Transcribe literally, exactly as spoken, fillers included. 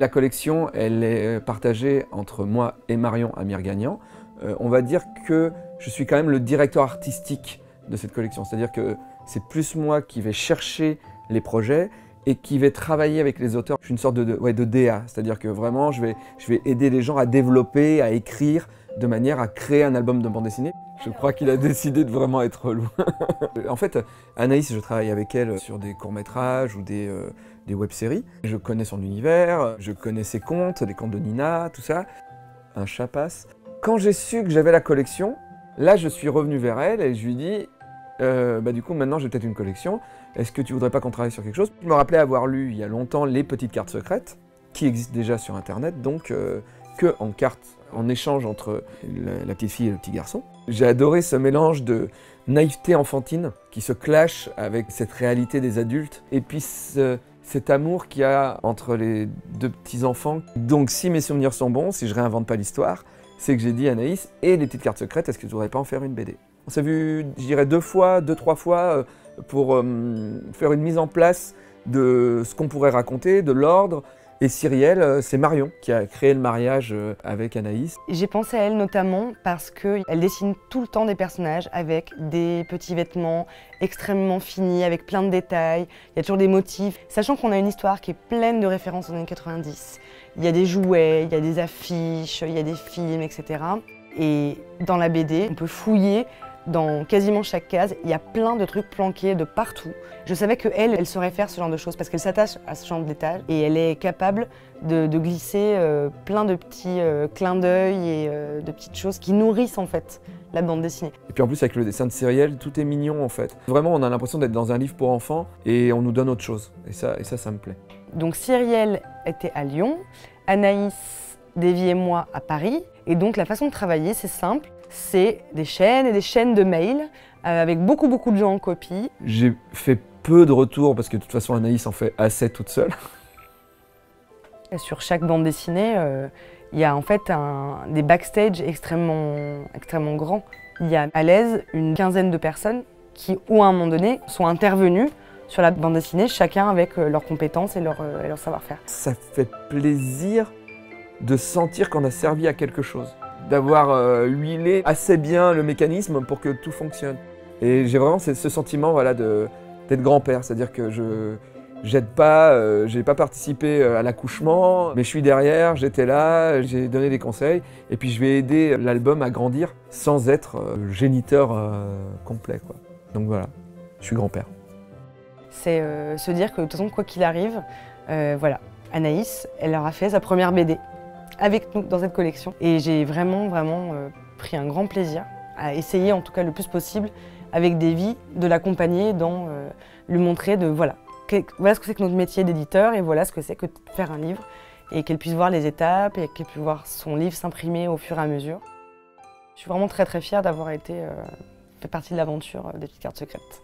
La collection, elle est partagée entre moi et Marion Amirganian. Euh, on va dire que je suis quand même le directeur artistique de cette collection, c'est-à-dire que c'est plus moi qui vais chercher les projets et qui vais travailler avec les auteurs. Je suis une sorte de, de, ouais, de D A, c'est-à-dire que vraiment je vais, je vais aider les gens à développer, à écrire, de manière à créer un album de bande dessinée. Je crois qu'il a décidé de vraiment être loin. En fait, Anaïs, je travaille avec elle sur des courts-métrages ou des, euh, des web-séries. Je connais son univers, je connais ses contes, les contes de Nina, tout ça. Un chat passe. Quand j'ai su que j'avais la collection, là je suis revenu vers elle et je lui dis euh, bah, du coup maintenant j'ai peut-être une collection, est-ce que tu voudrais pas qu'on travaille sur quelque chose? Je me rappelais avoir lu il y a longtemps Les Petites Cartes Secrètes, qui existent déjà sur internet, donc euh, que en cartes, en échange entre la petite fille et le petit garçon. J'ai adoré ce mélange de naïveté enfantine qui se clash avec cette réalité des adultes et puis ce, cet amour qu'il y a entre les deux petits-enfants. Donc si mes souvenirs sont bons, si je réinvente pas l'histoire, c'est que j'ai dit à Anaïs et les petites cartes secrètes, est-ce que tu voudrais pas en faire une B D? On s'est vu, je dirais, deux fois, deux, trois fois pour euh, faire une mise en place de ce qu'on pourrait raconter, de l'ordre. Et Cyrielle, c'est Marion qui a créé le mariage avec Anaïs. J'ai pensé à elle notamment parce qu'elle dessine tout le temps des personnages avec des petits vêtements extrêmement finis, avec plein de détails, il y a toujours des motifs. Sachant qu'on a une histoire qui est pleine de références aux années quatre-vingt-dix. Il y a des jouets, il y a des affiches, il y a des films, et cetera. Et dans la B D, on peut fouiller dans quasiment chaque case, il y a plein de trucs planqués de partout. Je savais qu'elle, elle saurait faire ce genre de choses parce qu'elle s'attache à ce genre de détails et elle est capable de, de glisser euh, plein de petits euh, clins d'œil et euh, de petites choses qui nourrissent en fait la bande dessinée. Et puis en plus avec le dessin de Cyrielle, tout est mignon en fait. Vraiment, on a l'impression d'être dans un livre pour enfants et on nous donne autre chose. Et ça, et ça, ça me plaît. Donc Cyrielle était à Lyon, Anaïs Davy et moi à Paris. Et donc la façon de travailler, c'est simple. C'est des chaînes et des chaînes de mails euh, avec beaucoup beaucoup de gens en copie. J'ai fait peu de retours parce que de toute façon Anaïs en fait assez toute seule. Et sur chaque bande dessinée, il euh, y a en fait un, des backstage extrêmement, extrêmement grands. Il y a à l'aise une quinzaine de personnes qui, ou à un moment donné, sont intervenues sur la bande dessinée, chacun avec euh, leurs compétences et leur, euh, et leur savoir-faire. Ça fait plaisir de sentir qu'on a servi à quelque chose, d'avoir euh, huilé assez bien le mécanisme pour que tout fonctionne. Et j'ai vraiment ce, ce sentiment voilà, d'être grand-père, c'est-à-dire que je n'aide pas, euh, j'ai pas participé à l'accouchement, mais je suis derrière, j'étais là, j'ai donné des conseils, et puis je vais aider l'album à grandir sans être euh, géniteur euh, complet, quoi. Donc voilà, je suis grand-père. C'est euh, se dire que de toute façon, quoi qu'il arrive, euh, voilà, Anaïs, elle aura fait sa première B D avec nous dans cette collection. Et j'ai vraiment, vraiment euh, pris un grand plaisir à essayer, en tout cas le plus possible, avec Davy, de l'accompagner, dans euh, lui montrer de voilà, que, voilà ce que c'est que notre métier d'éditeur et voilà ce que c'est que de faire un livre, et qu'elle puisse voir les étapes et qu'elle puisse voir son livre s'imprimer au fur et à mesure. Je suis vraiment très très fière d'avoir été euh, fait partie de l'aventure des petites cartes secrètes.